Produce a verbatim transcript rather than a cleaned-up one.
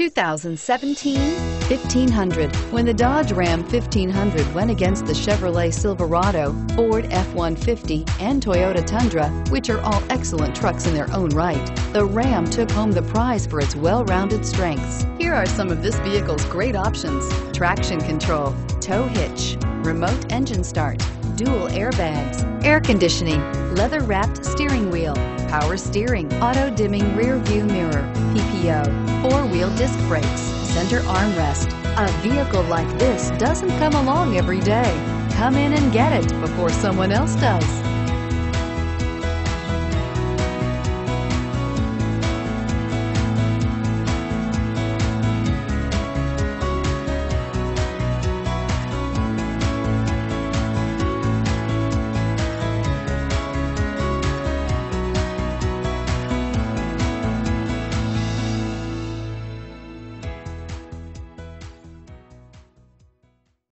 two thousand seventeen fifteen hundred. When the Dodge Ram fifteen hundred went against the Chevrolet Silverado, Ford F one fifty, and Toyota Tundra, which are all excellent trucks in their own right, the Ram took home the prize for its well-rounded strengths. Here are some of this vehicle's great options: traction control, tow hitch, remote engine start, dual airbags, air conditioning, leather-wrapped steering wheel, power steering, auto-dimming rear-view mirror, P P O, four-wheel disc brakes, center armrest. A vehicle like this doesn't come along every day. Come in and get it before someone else does.